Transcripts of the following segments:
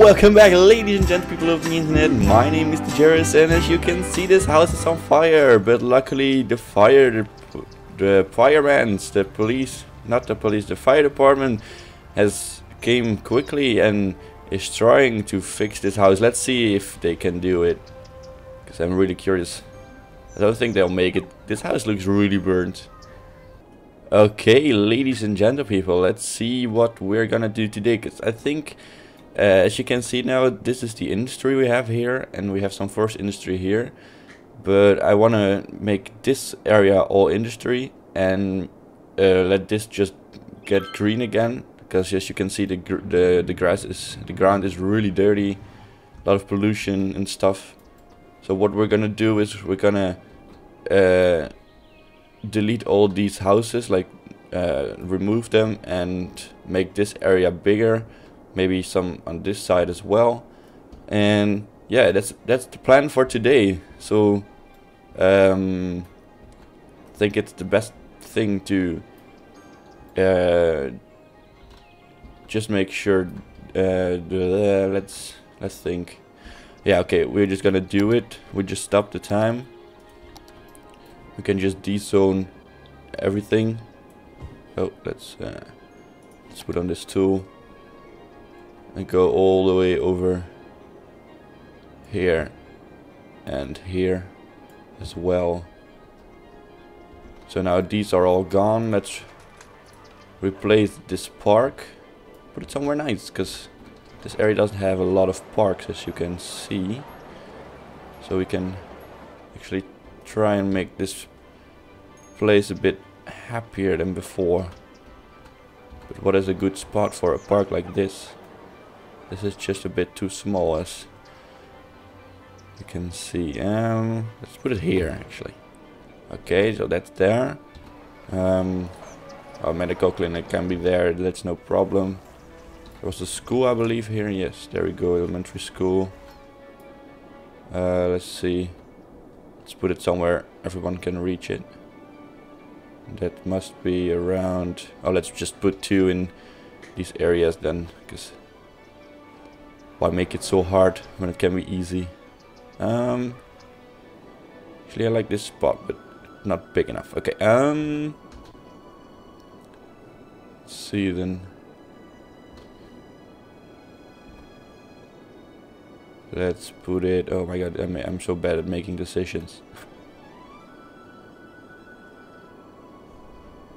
welcome back, ladies and gents, people of the internet. My name is Tejaris, and as you can see, this house is on fire. But luckily, the fire department has came quickly and is trying to fix this house. Let's see if they can do it, because I'm really curious. I don't think they'll make it. This house looks really burnt. Okay, ladies and gentle people, let's see what we're gonna do today, because I think, as you can see now, this is the industry we have here, and we have some forest industry here, but I wanna make this area all industry and let this just get green again, because as you can see, the ground is really dirty, a lot of pollution and stuff. So what we're gonna do is we're gonna delete all these houses, like remove them, and make this area bigger, maybe some on this side as well. And yeah, that's the plan for today. So I think it's the best thing to just make sure let's think. Yeah, okay, we're just gonna do it. We just stop the time. We can just dezone everything. Oh, let's put on this tool and go all the way over here and here as well. So now these are all gone. Let's replace this park. Put it somewhere nice, because this area doesn't have a lot of parks, as you can see. So we can actually try and make this place a bit happier than before. But what is a good spot for a park like this? This is just a bit too small, as you can see. Let's put it here, actually. Okay, so that's there. Our medical clinic can be there, that's no problem. There was a school, I believe, here. Yes, there we go, elementary school. Let's see. Let's put it somewhere everyone can reach it. That must be around... Oh, let's just put two in these areas then, because why make it so hard when it can be easy? Actually, I like this spot, but not big enough. Okay, let's see then. Let's put it... Oh my god, I'm so bad at making decisions.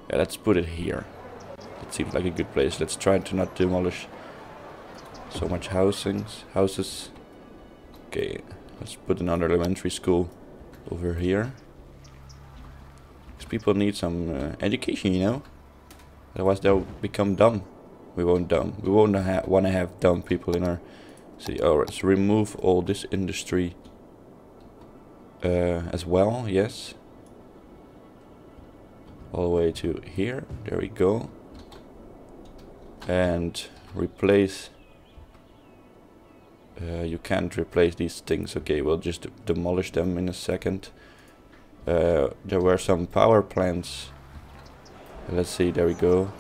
Yeah, let's put it here. It seems like a good place. Let's try to not demolish so much houses. Okay, let's put another elementary school over here, because people need some education, you know? Otherwise they'll become dumb. We won't want to have dumb people in our... See, oh, let's remove all this industry as well, yes. All the way to here, there we go. And replace... you can't replace these things, okay, we'll just demolish them in a second. There were some power plants. Let's see, there we go.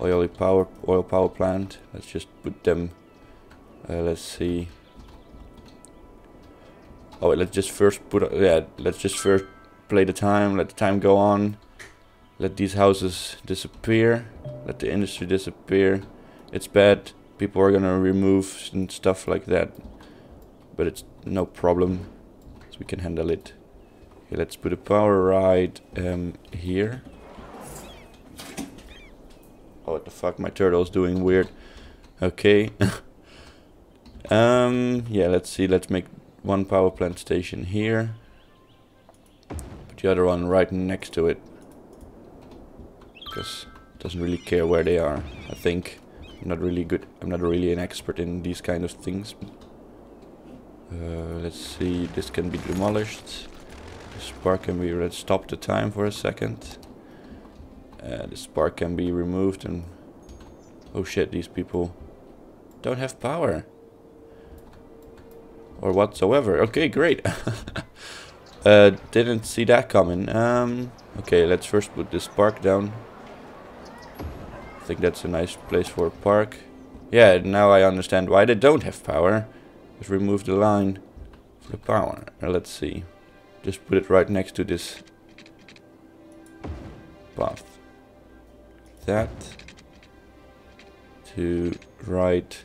Oil power plant, let's just put them... let's see. Oh wait, let's just first put... yeah, let's just first play the time, let the time go on. Let these houses disappear. Let the industry disappear. It's bad. People are gonna remove and stuff like that. But it's no problem, so we can handle it. Okay, let's put a power right here. Oh, what the fuck, my turtle's doing weird. Okay. Yeah, let's see, let's make one power plant station here. Put the other one right next to it, because it doesn't really care where they are, I think. I'm not really an expert in these kind of things. Let's see, this can be demolished. This park can be... let's stop the time for a second. This park can be removed and... oh shit, these people don't have power. Or whatsoever. Okay, great. Didn't see that coming. Okay, let's first put this park down. I think that's a nice place for a park. Yeah, now I understand why they don't have power. Just remove the line for the power. Let's see. Just put it right next to this path. That to right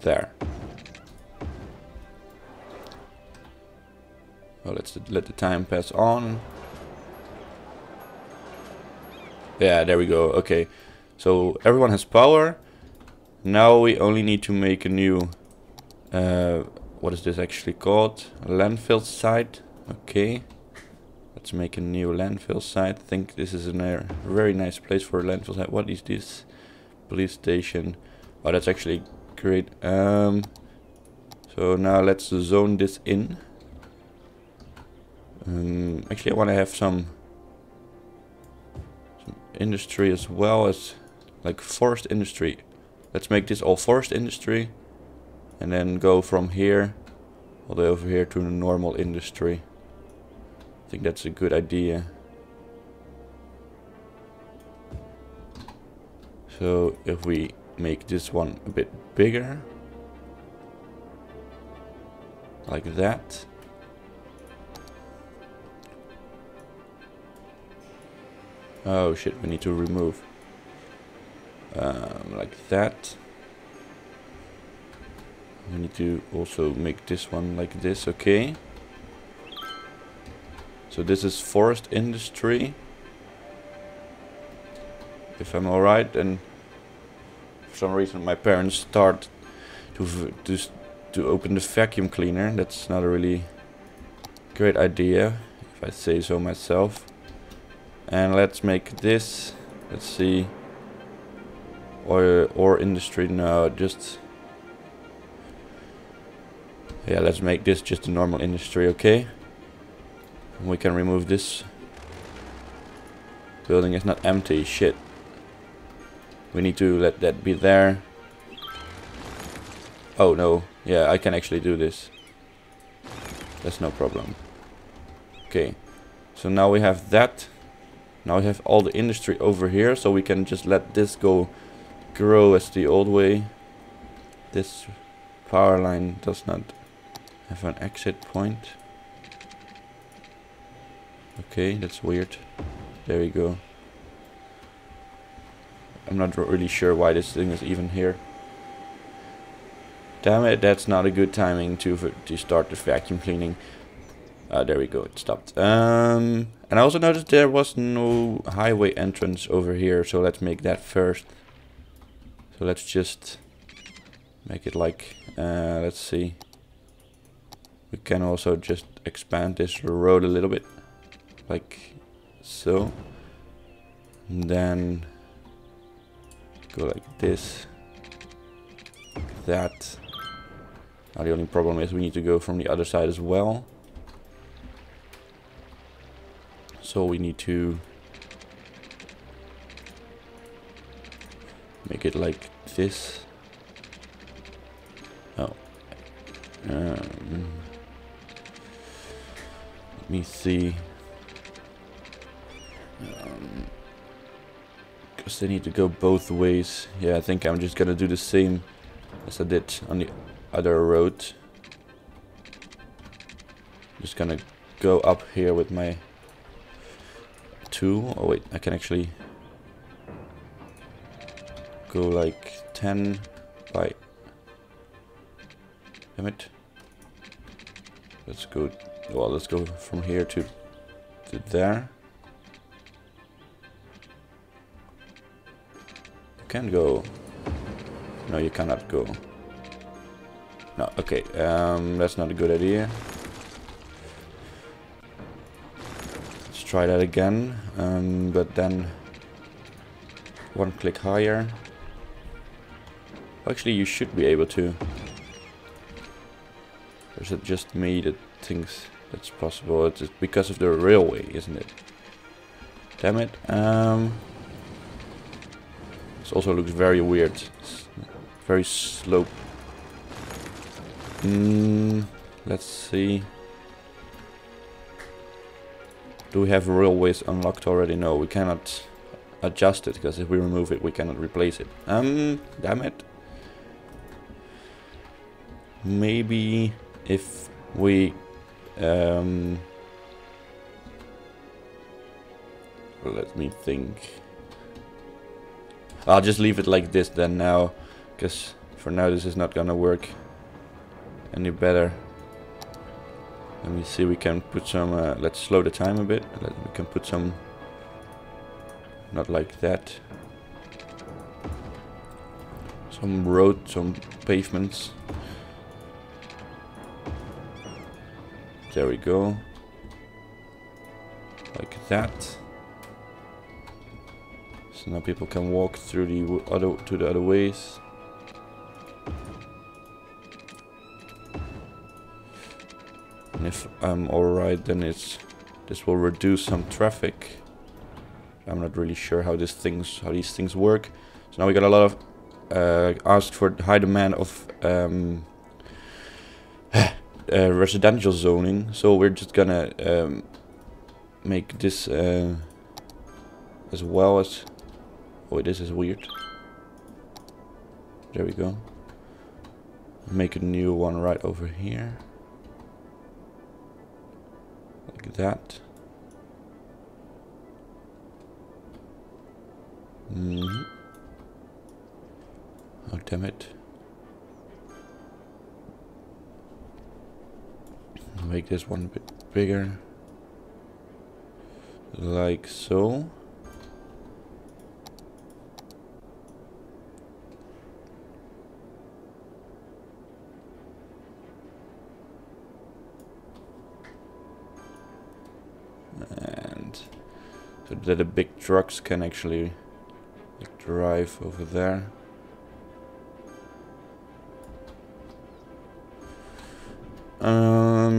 there. Well, let's let the time pass on. Yeah, there we go. Okay, so everyone has power. Now we only need to make a new... what is this actually called? A landfill site. Okay. Let's make a new landfill site. I think this is a very nice place for a landfill site. What is this? Police station. Oh, that's actually great. So now let's zone this in. Actually, I want to have some industry as well as like forest industry. Let's make this all forest industry, and then go from here all the way over here to the normal industry. I think that's a good idea. So if we make this one a bit bigger, like that. Oh shit, we need to remove like that. We need to also make this one like this, okay. So this is forest industry. If I'm alright, and for some reason my parents start to open the vacuum cleaner. That's not a really great idea, if I say so myself. And let's make this, let's see, or industry, no, just, yeah, let's make this just a normal industry, okay. And we can remove this. Building is not empty, shit. We need to let that be there. Oh no, yeah, I can actually do this. That's no problem. Okay, so now we have that. Now we have all the industry over here, so we can just let this go grow as the old way. This power line does not have an exit point. Okay, that's weird. There we go. I'm not really sure why this thing is even here. Damn it, that's not a good timing to start the vacuum cleaning. There we go, it stopped. And I also noticed there was no highway entrance over here, so let's make that first. So let's just make it like, let's see. We can also just expand this road a little bit, like so. And then go like this, like that. Now the only problem is we need to go from the other side as well. So we need to make it like this. Oh, let me see. Because they need to go both ways. Yeah, I think I'm just gonna do the same as I did on the other road. Just gonna go up here with my... Oh wait, I can actually go like 10 by... Damn it. Let's go... Well, let's go from here to there. You can go... No, you cannot go. No, okay. That's not a good idea. Try that again, but then one click higher. Actually, you should be able to. Or is it just me that thinks that's possible? It's because of the railway, isn't it? Damn it. This also looks very weird. It's very slope. Let's see. Do we have railways unlocked already? No, we cannot adjust it, because if we remove it, we cannot replace it. Damn it. Maybe if we let me think. I'll just leave it like this then now, because for now this is not gonna work any better. Let me see, we can put some, let's slow the time a bit. We can put some, not like that, some road, some pavements. There we go, like that. So now people can walk through the other, to the other ways. And if I'm alright, then it's, this will reduce some traffic. I'm not really sure how these things work. So now we got a lot of asked for high demand of residential zoning. So we're just gonna make this as well as. Oh, this is weird. There we go. Make a new one right over here. Like that. Mm-hmm. Oh, damn it. Make this one a bit bigger. Like so. And so that the big trucks can actually drive over there.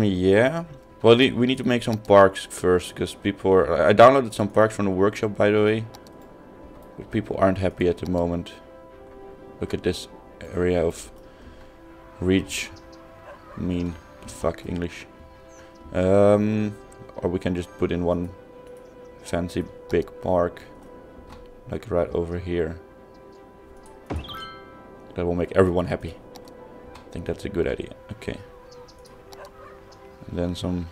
Yeah. Well, we need to make some parks first, because people are, I downloaded some parks from the workshop, by the way. But people aren't happy at the moment. Look at this area of reach. Mean, but fuck English. Or we can just put in one fancy big park, like right over here. That will make everyone happy. I think that's a good idea. Okay. And then some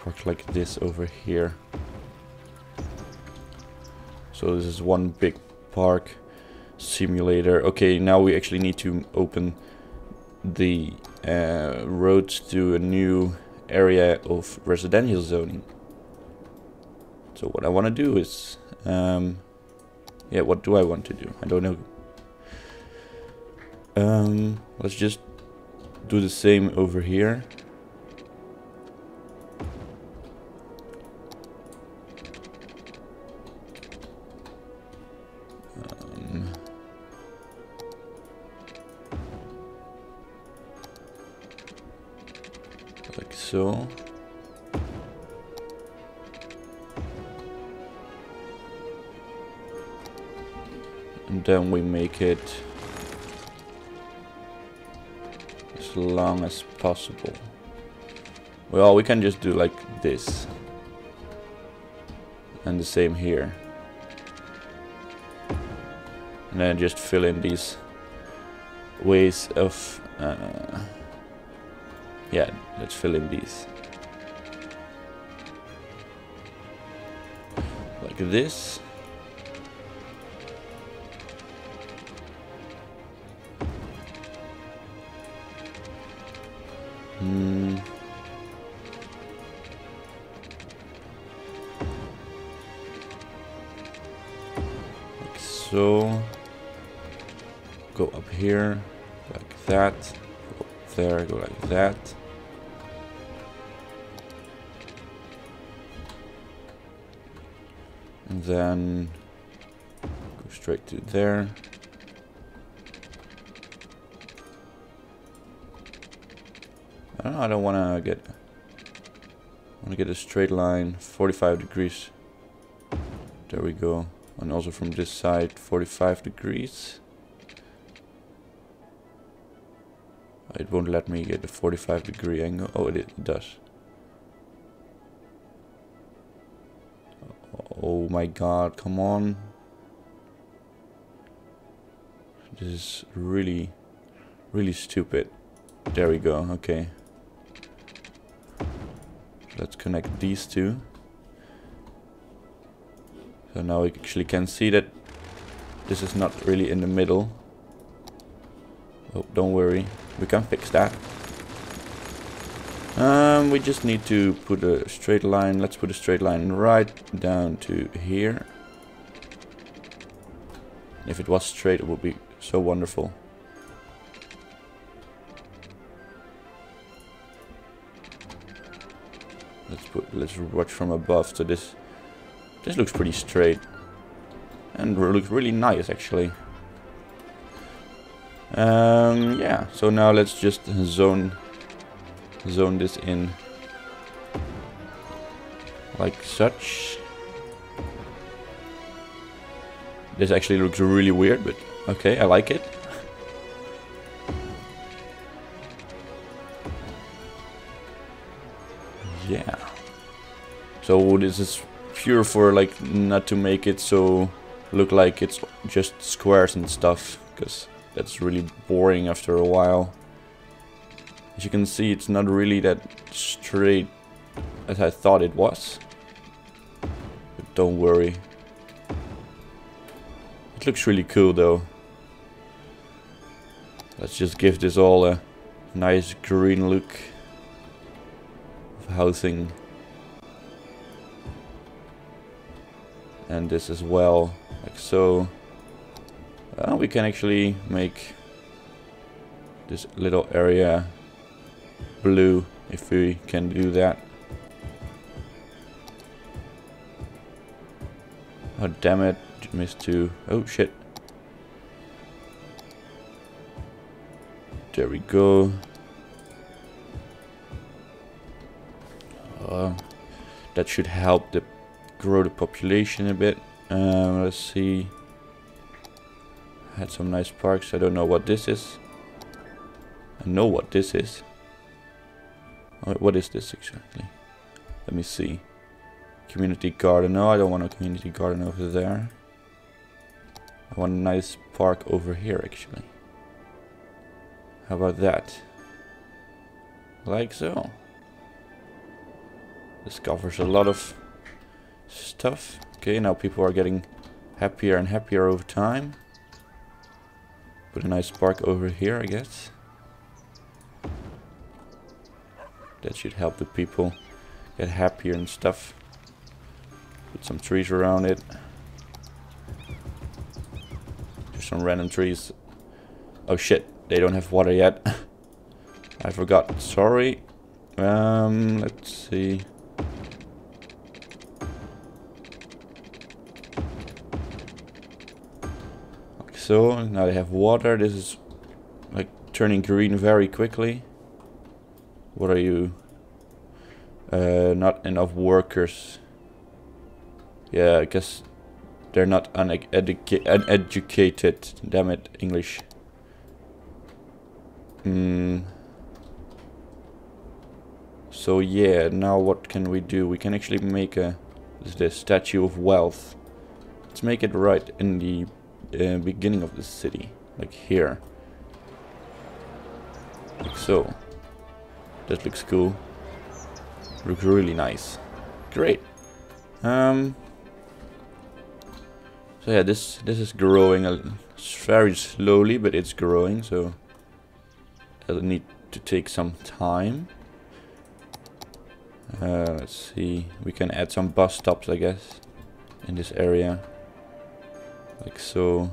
park like this over here. So this is one big park simulator. Okay, now we actually need to open the roads to a new area of residential zoning. So what I want to do is yeah, what do I want to do? I don't know. Let's just do the same over here. Like so. And then we make it as long as possible. Well, we can just do like this. And the same here. And then just fill in these ways of yeah, let's fill in these. Like this. Like so. Go up here, like that. Go up there, go like that. And then go straight to there. I don't know, I don't wanna get a straight line, 45 degrees. There we go. And also from this side, 45 degrees. It won't let me get the 45-degree angle. Oh, it does. Oh my god, come on. This is really, really stupid. There we go, okay. Let's connect these two. So now we actually can see that this is not really in the middle. Oh, don't worry, we can fix that. We just need to put a straight line. Let's put a straight line right down to here. If it was straight, it would be so wonderful. Let's watch from above. So this looks pretty straight and looks really nice actually. Yeah. So now let's just zone this in like such. This actually looks really weird, but okay, I like it. Yeah, so this is pure for like not to make it so look like it's just squares and stuff, because that's really boring after a while. As you can see, it's not really that straight as I thought it was. But don't worry. It looks really cool though. Let's just give this all a nice green look of housing. And this as well, like so. Well, we can actually make this little area blue if we can do that. Oh damn it, missed two. Oh shit. There we go. That should help the grow the population a bit. Let's see. Had some nice parks. I don't know what this is. I know what this is. What is this exactly? Let me see. Community garden. No, I don't want a community garden over there. I want a nice park over here, actually. How about that? Like so. This covers a lot of stuff. Okay, now people are getting happier and happier over time. Put a nice park over here, I guess. That should help the people get happier and stuff. Put some trees around it. Just some random trees. Oh shit, they don't have water yet. I forgot, sorry. Let's see. Like so, now they have water. This is like turning green very quickly. What are you? Not enough workers. Yeah, I guess they're not uneducated. Damn it, English. So yeah, now what can we do? We can actually make the Statue of Wealth. Let's make it right in the beginning of the city, like here. Like so. That looks cool. Looks really nice. Great. So yeah, this is growing very slowly, but it's growing. So it'll need to take some time. Let's see. We can add some bus stops, I guess, in this area, like so.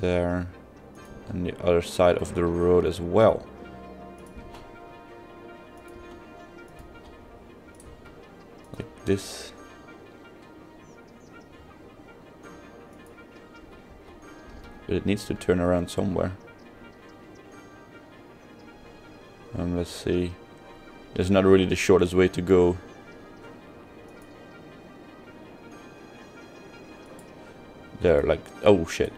There, and the other side of the road as well. Like this. But it needs to turn around somewhere. Let's see. It's not really the shortest way to go. There, like, oh shit.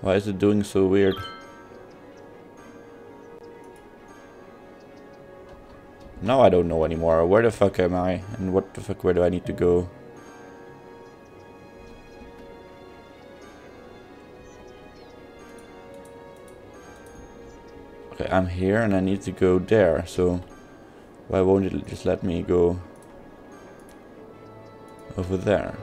Why is it doing so weird? Now I don't know anymore. Where the fuck am I? And what the fuck, where do I need to go? Okay, I'm here and I need to go there, so why won't it just let me go over there?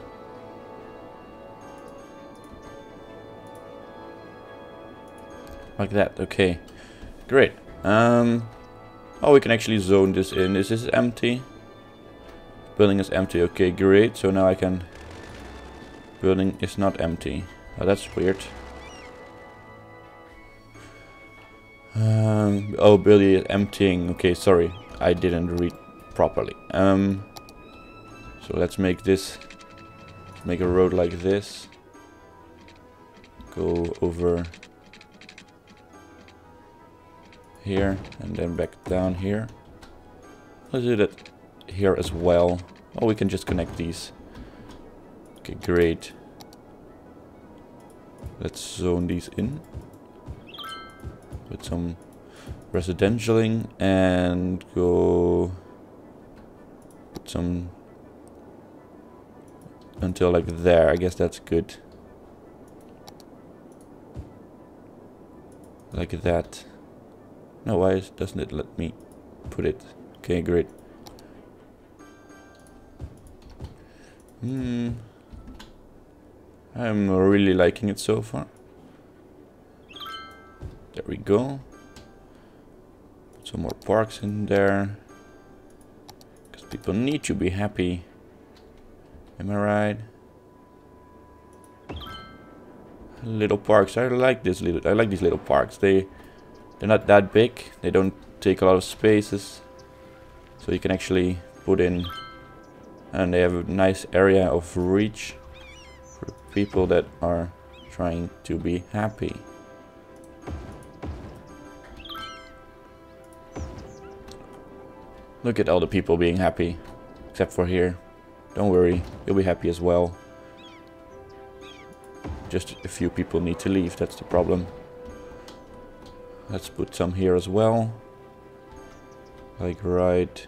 Like that, okay. Great. Oh, we can actually zone this in. Is this empty? Building is empty, okay, great. So now I can... Building is not empty. Oh, that's weird. Oh, building is emptying. Okay, sorry. I didn't read properly. So let's make this... Make a road like this. Go over... here and then back down here. Let's do that here as well. Oh, we can just connect these. Okay, great. Let's zone these in with some residentialing and go put some until like there. I guess that's good. Like that. No, why doesn't it let me put it? Okay, great. I'm really liking it so far. There we go. Put some more parks in there. Because people need to be happy. Am I right? Little parks. I like this little. I like these little parks. They're not that big, they don't take a lot of spaces, so you can actually put in, and they have a nice area of reach for people that are trying to be happy. Look at all the people being happy, except for here. Don't worry, you'll be happy as well. Just a few people need to leave, that's the problem. Let's put some here as well, like right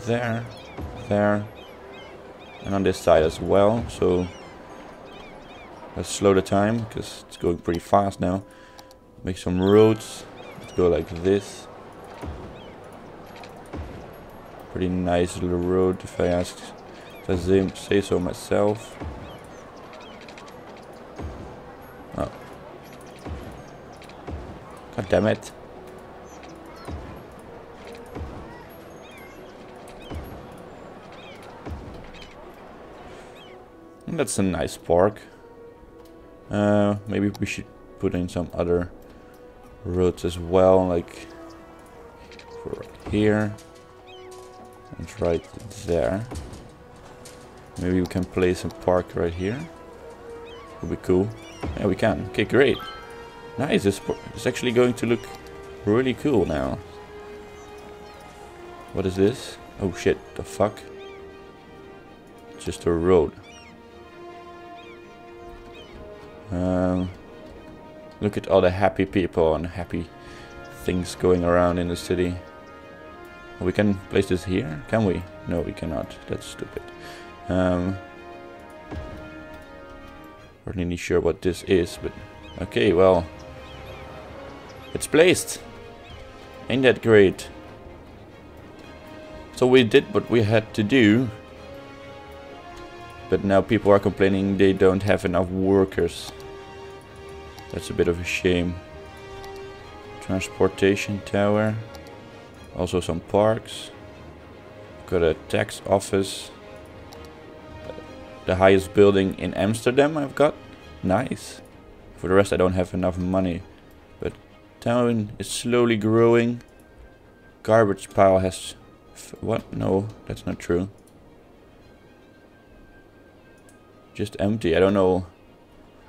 there, there, and on this side as well. So let's slow the time because it's going pretty fast now. Make some roads. Let's go like this. Pretty nice little road, if I say so myself. God damn it. That's a nice park. Maybe we should put in some other roads as well, like for here and right there. Maybe we can place a park right here. Would be cool. Yeah, we can. Okay, great. Nice, it's actually going to look really cool now. What is this? Oh shit, the fuck? It's just a road. Look at all the happy people and happy things going around in the city. We can place this here, can we? No, we cannot. That's stupid. We're not really sure what this is, but... Okay, well... It's placed. Ain't that great? So we did what we had to do, but now people are complaining they don't have enough workers. That's a bit of a shame. Transportation tower, also some parks. Got a tax office. The highest building in Amsterdam I've got. Nice. For the rest I don't have enough money. But town is slowly growing. Garbage pile has... what? No, that's not true. Just empty. I don't know.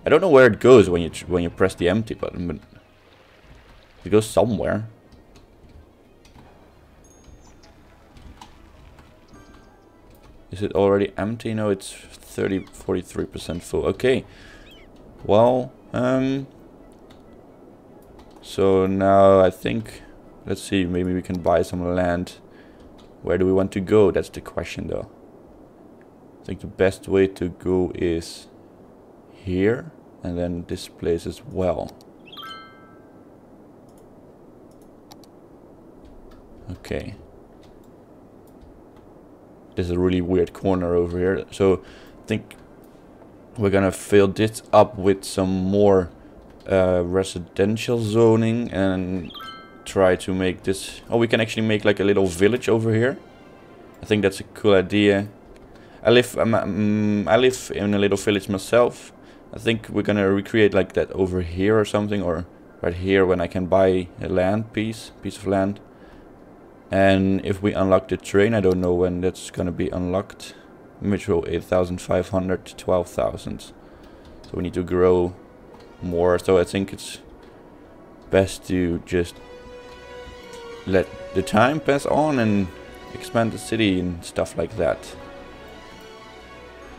I don't know where it goes when you press the empty button, but it goes somewhere. Is it already empty? No, it's 43% full. Okay. Well, so now I think, let's see, maybe we can buy some land. Where do we want to go? That's the question, though. I think the best way to go is here, and then this place as well. Okay. This is a really weird corner over here, so I think we're gonna fill this up with some more residential zoning and try to make this... Oh, we can actually make like a little village over here. I think that's a cool idea. I live in a little village myself. I think we're gonna recreate like that over here or something, or right here when I can buy a land piece of land. And if we unlock the train, I don't know when that's gonna be unlocked. Mitchell 8,500 to 12,000. So we need to grow more. So I think it's best to just let the time pass on and expand the city and stuff like that.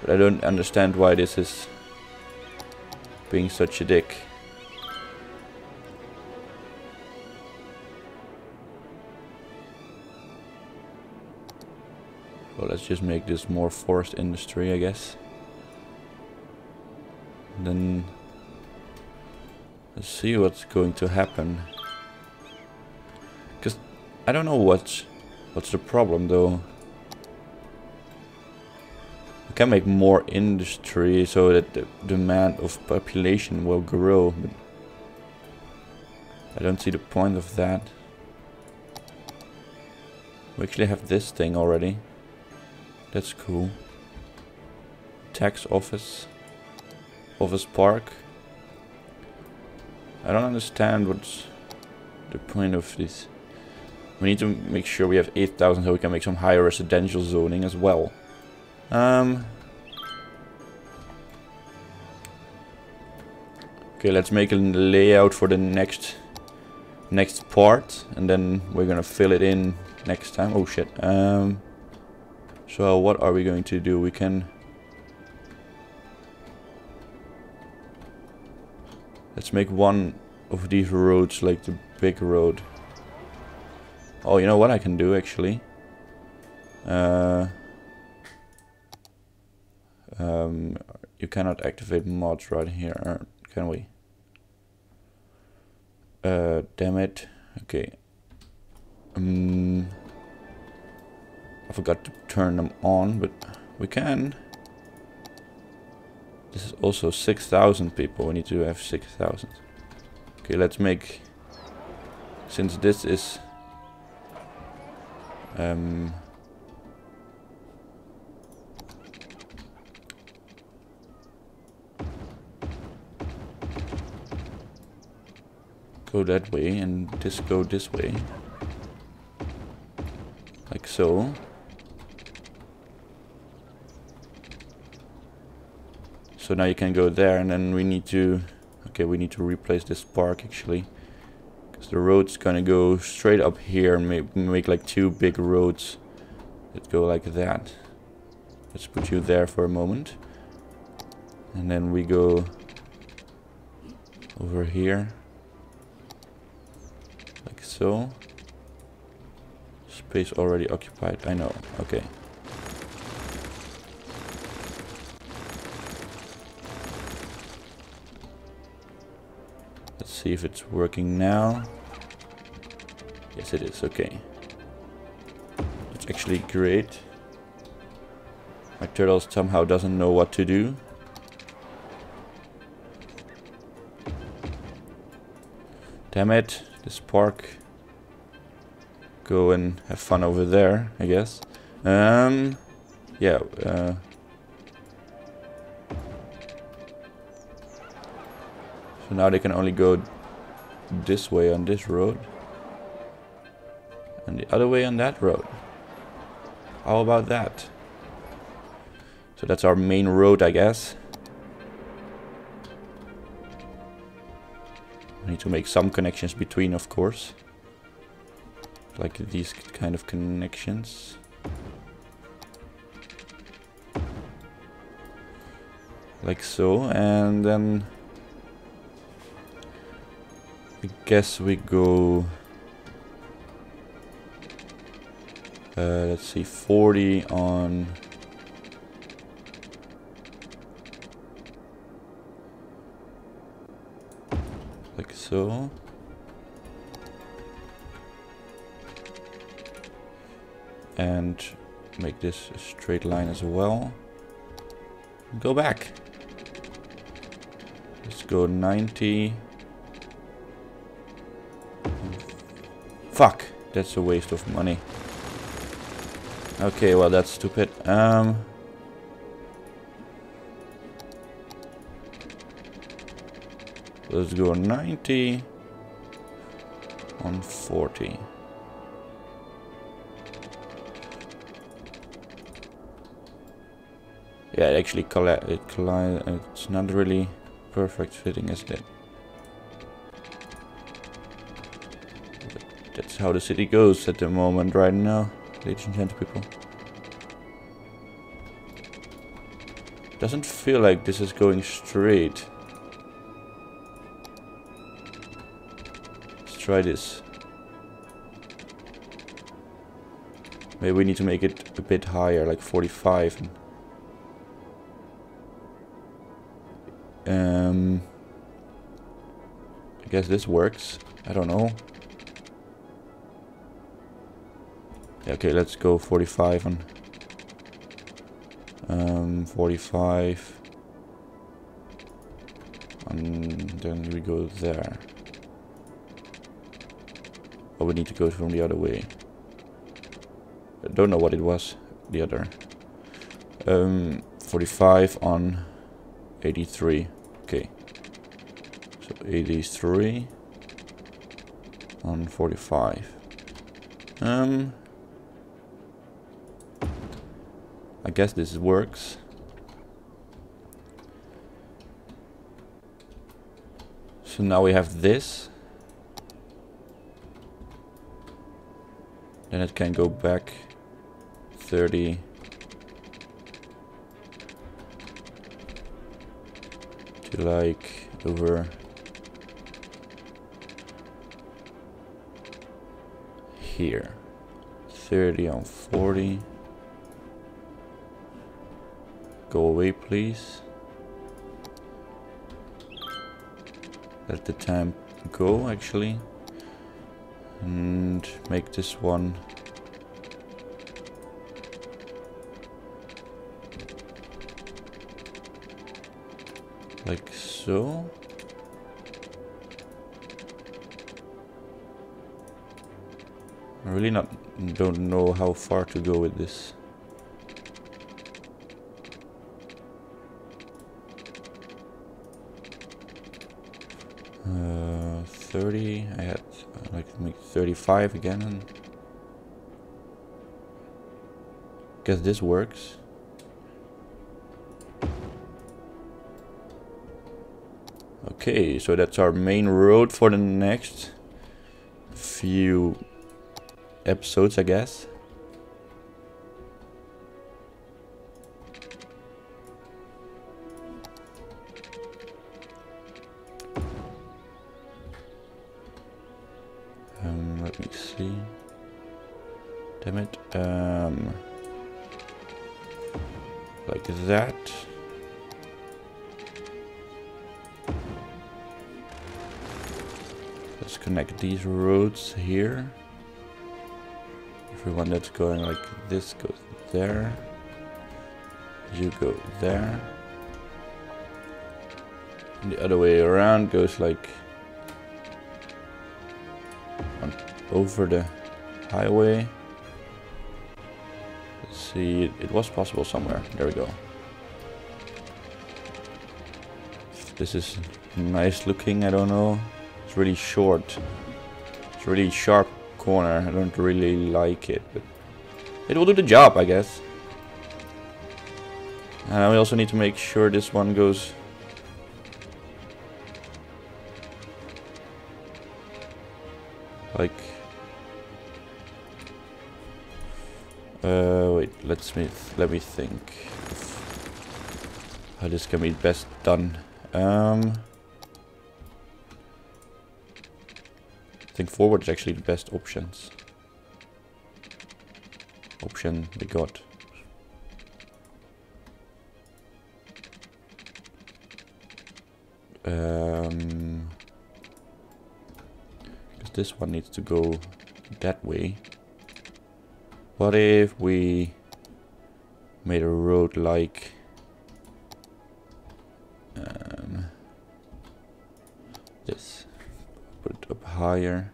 But I don't understand why this is being such a dick. Well, let's just make this more forest industry, I guess. And then let's see what's going to happen. Because I don't know what's the problem, though. We can make more industry so that the demand of population will grow. But I don't see the point of that. We actually have this thing already. That's cool. Tax office. Office park. I don't understand what's the point of this. We need to make sure we have 8,000 so we can make some higher residential zoning as well. Okay, let's make a layout for the next part, and then we're gonna fill it in next time. Oh shit. So what are we going to do? We can... Let's make one of these roads like the big road. Oh, you know what I can do actually? You cannot activate mods right here, can we? Damn it. Okay. I forgot to turn them on, but we can. This is also 6,000 people. We need to have 6,000. Okay, let's make... Since this is... Go that way, and this go this way. Like so. So now you can go there, and then we need to... Okay, we need to replace this park actually. Because the road's gonna go straight up here and make like two big roads that go like that. Let's put you there for a moment. And then we go over here. Like so. Space already occupied, I know, okay. Let's see if it's working now. Yes, it is. Okay, it's actually great. My turtle somehow doesn't know what to do. Damn it! This park. Go and have fun over there, I guess. Yeah. So now they can only go this way on this road and the other way on that road. How about that? So that's our main road, I guess. We need to make some connections between, of course. Like these kind of connections. like so, and then I guess we go, let's see, 40 on, like so. And make this a straight line as well. Go back. Let's go 90. Fuck, that's a waste of money. Okay, well that's stupid. Let's go 90 on 40. Yeah, it actually collides. It's not really perfect fitting, is it? That's how the city goes at the moment, right now, ladies and gentlemen, people. Doesn't feel like this is going straight. Let's try this. Maybe we need to make it a bit higher, like 45. I guess this works. I don't know. Okay, let's go 45 on 45, and then we go there. Oh, we need to go from the other way. I don't know what it was, the other. 45 on 83. Okay, so 83 on 45. I guess this works. So now we have this. Then it can go back 30. To like over here. 30 on 40. Go away, please. Let the time go, actually. And make this one. Like so. I really don't know how far to go with this. I had like to make 35 again, and guess this works. Okay, so that's our main road for the next few episodes, I guess. Let me see. Damn it. Like that. Let's connect these roads here. Everyone that's going like this goes there. You go there. And the other way around goes like over the highway. Let's see, it was possible somewhere. There we go. This is nice looking, I don't know. It's really short. It's really sharp corner. I don't really like it, but it will do the job, I guess. And we also need to make sure this one goes like wait, let me think how this can be best done. I think forward is actually the best options. Option the god. Because this one needs to go that way. What if we made a road like this? Put it up higher.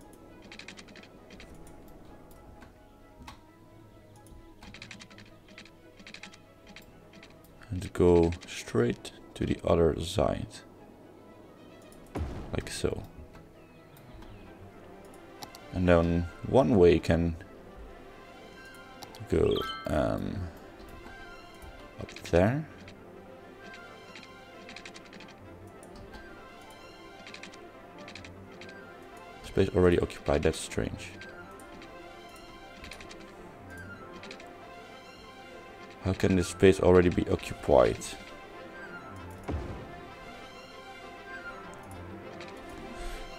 And go straight to the other side. Like so. And then one way can go up there. Space already occupied, that's strange. How can this space already be occupied?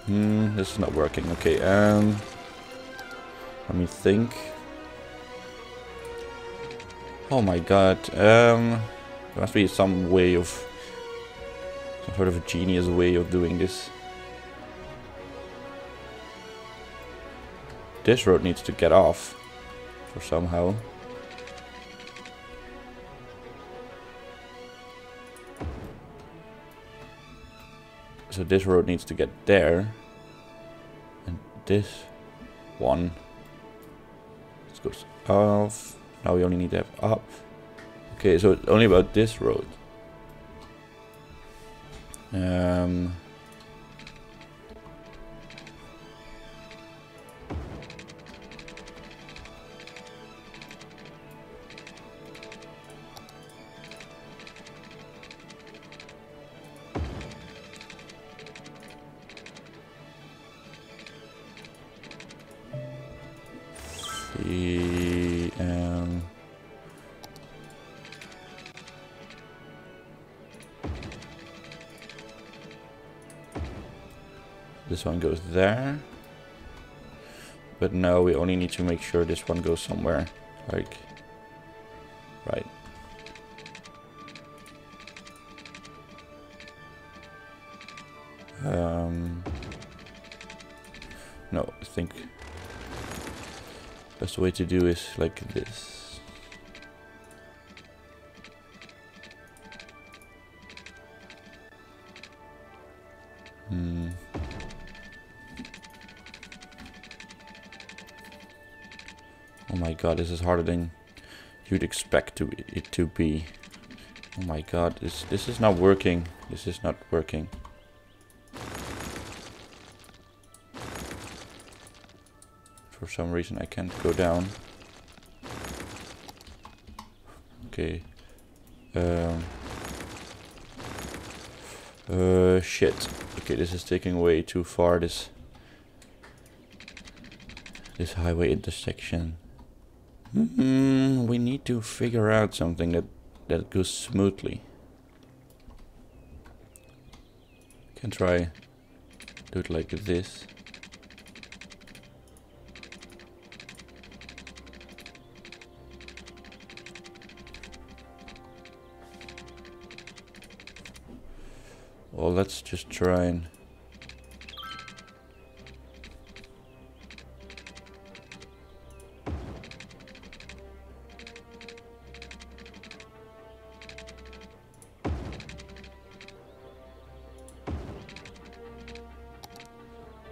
This is not working. Okay, let me think. Oh my god, there must be some way of, some sort of a genius way of doing this. This road needs to get off, for somehow. So this road needs to get there, and this one, this goes off. Now we only need to have up. Okay, so it's only about this road. This one goes there, but now we only need to make sure this one goes somewhere, like, right. No, I think the best way to do is like this. Oh my god, this is harder than you'd expect it to be. Oh my god, this is not working. This is not working. For some reason I can't go down. Okay. Shit. Okay, this is taking way too far, this highway intersection. We need to figure out something that goes smoothly. I can try do it like this. Well, let's just try and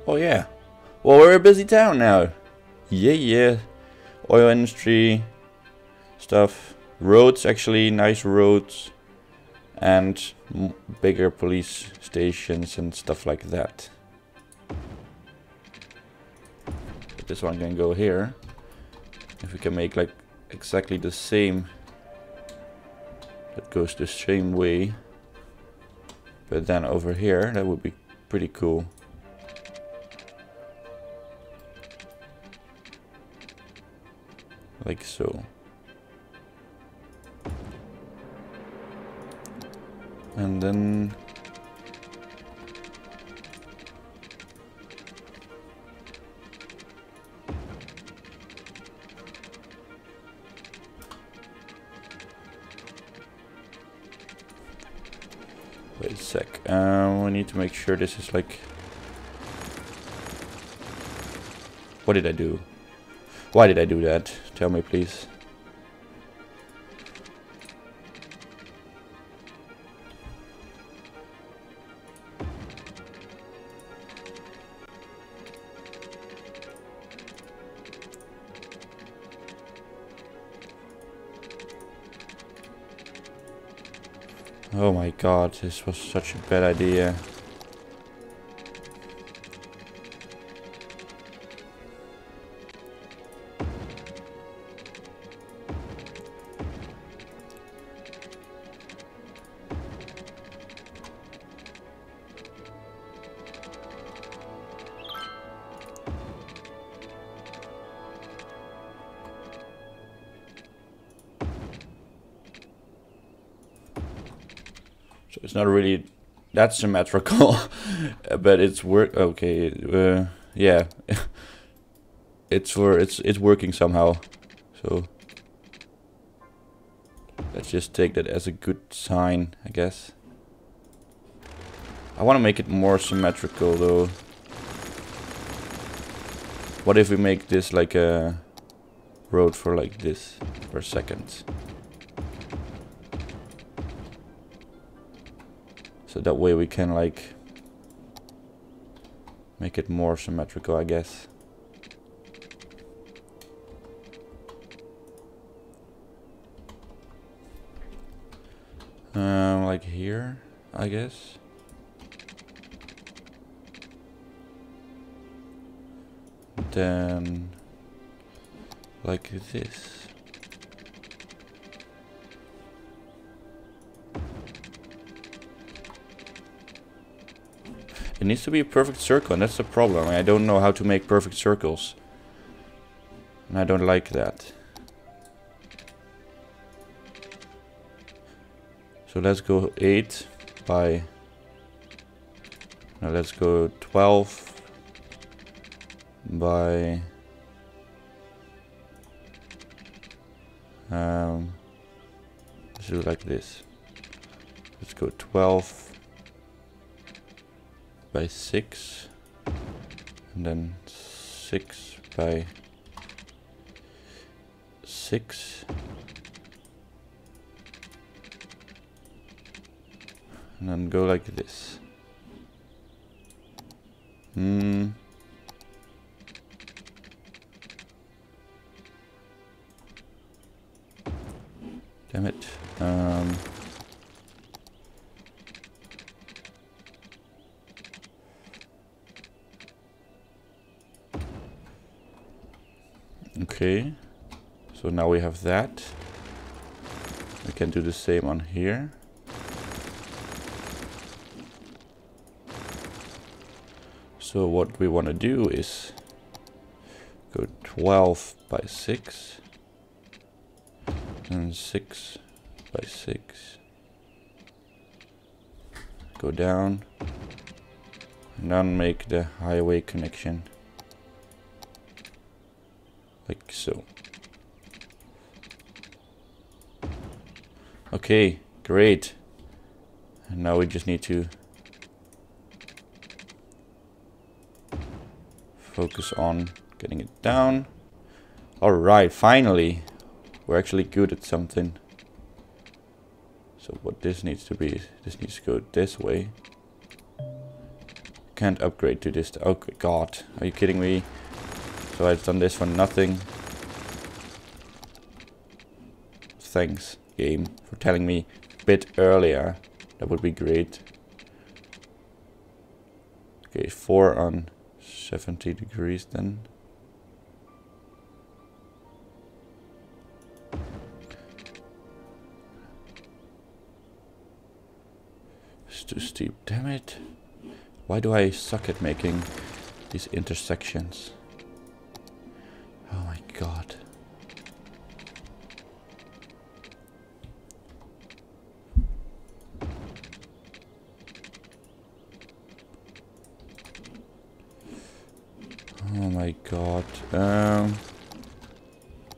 oh yeah, well, we're a busy town now. Yeah, oil industry stuff, roads, actually nice roads, and bigger police stations and stuff like that. But this one can go here. If we can make like exactly the same, that goes the same way, but then over here, that would be pretty cool. Like so. And then wait a sec, we need to make sure this is like, what did I do? Why did I do that? Tell me please. Oh my god, this was such a bad idea. It's not really that symmetrical, but it's work. Okay, yeah, it's working somehow. So let's just take that as a good sign, I guess. I want to make it more symmetrical, though. What if we make this like a road for like this per second? So that way we can like make it more symmetrical, I guess. Like here, I guess. Then like this. It needs to be a perfect circle, and that's the problem. I don't know how to make perfect circles. And I don't like that. So let's go 8 by... Now let's go 12 by... let's do it like this. Let's go 12... by 6, and then 6 by 6, and then go like this. Damn it. Okay, so now we have that. We can do the same on here. So what we want to do is go 12 by 6 and 6 by 6. Go down and then make the highway connection. Like so. Okay, great. And now we just need to focus on getting it down. Alright, finally. We're actually good at something. So what this needs to be, this needs to go this way. Can't upgrade to this. Oh god, are you kidding me? So I've done this for nothing. Thanks, game, for telling me a bit earlier. That would be great. Okay, 4 on 70 degrees then. It's too steep, damn it. Why do I suck at making these intersections? Oh my god.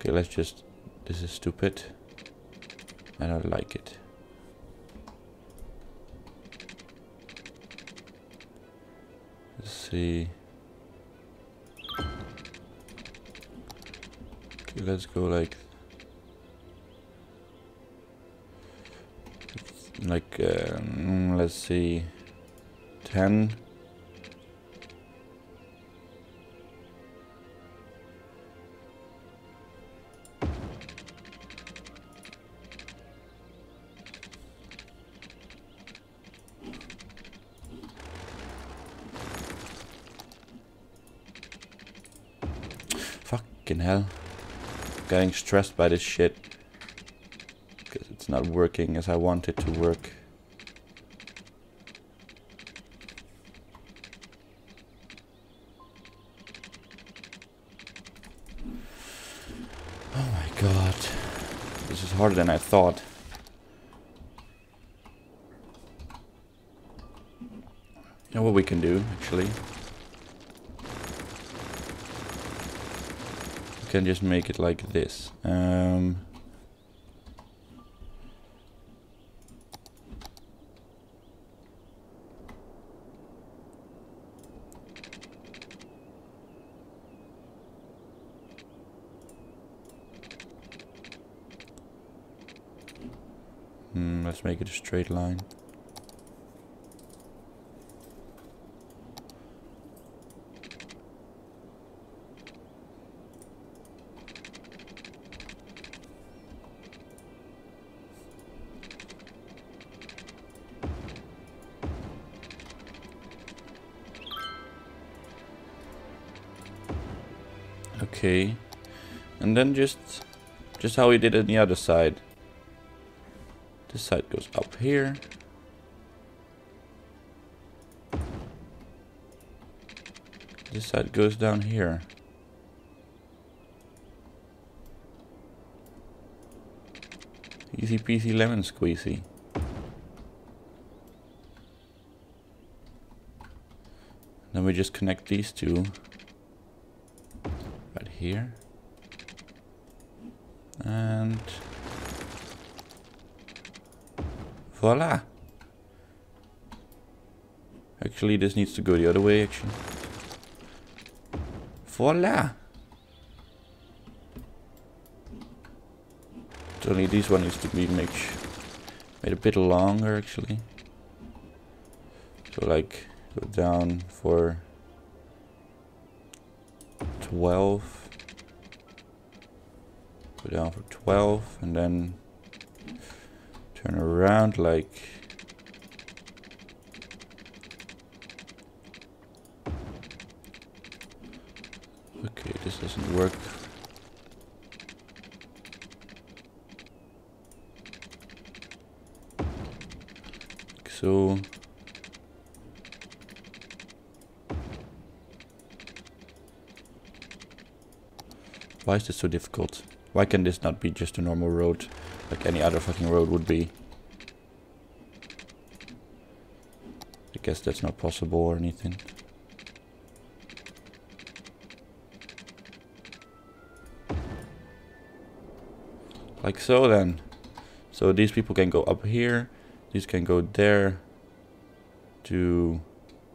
Okay, let's just... This is stupid. I don't like it. Let's see. Okay, let's go let's see, 10. Fucking hell. I'm getting stressed by this shit. Because it's not working as I want it to work. Oh my god. This is harder than I thought. You know what we can do, actually? We can just make it like this. Let's make it a straight line. Okay, and then just how we did on the other side. This side goes up here. This side goes down here. Easy peasy lemon squeezy. Then we just connect these two right here. And... voila! Actually, this needs to go the other way, actually. Voila! Only this one needs to be made a bit longer, actually. So, like, go down for 12. Go down for 12, and then... turn around like okay, this doesn't work. Like so. Why is this so difficult? Why can this not be just a normal road? Like any other fucking road would be. I guess that's not possible or anything. Like so then. So these people can go up here. These can go there. To...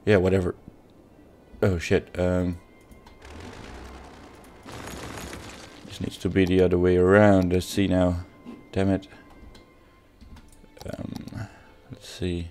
yeah, whatever. Oh shit. This needs to be the other way around. Let's see now. Damn it. Let's see.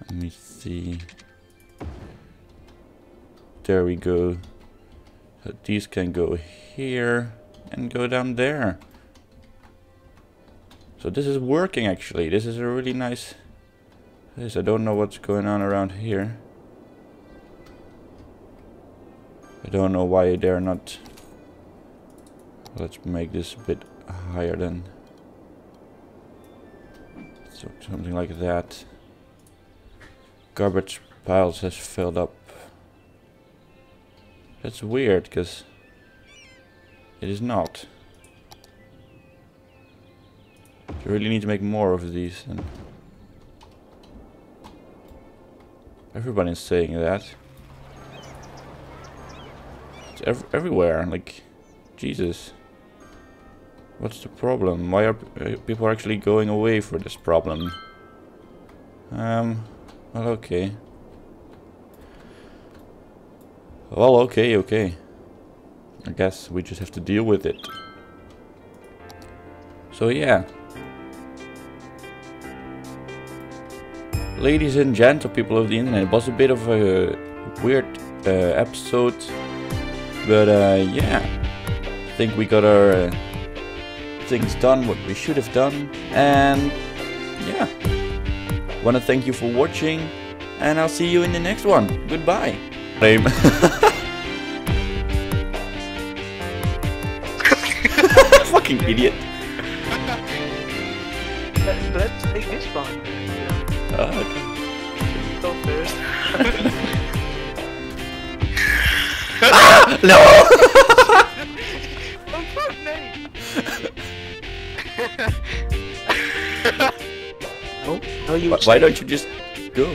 Let me see. There we go. So these can go here. And go down there. So this is working actually. This is a really nice place. I don't know what's going on around here. I don't know why they're not. Let's make this a bit higher then. So something like that. Garbage piles has filled up. That's weird because It is not. You really need to make more of these. And everybody is saying that. It's everywhere. Like, Jesus. What's the problem? Why are people actually going away for this problem? Well, okay. Well, okay, okay. I guess we just have to deal with it. So, yeah. Ladies and gents, people of the internet, it was a bit of a weird episode. But, yeah. I think we got our things done, what we should have done. And, yeah. I want to thank you for watching. And I'll see you in the next one. Goodbye. Name. Fucking idiot. Let's take this one. Okay. Go first. Ah, no! Oh, fuck me! Oh, no, you. Why don't you just go?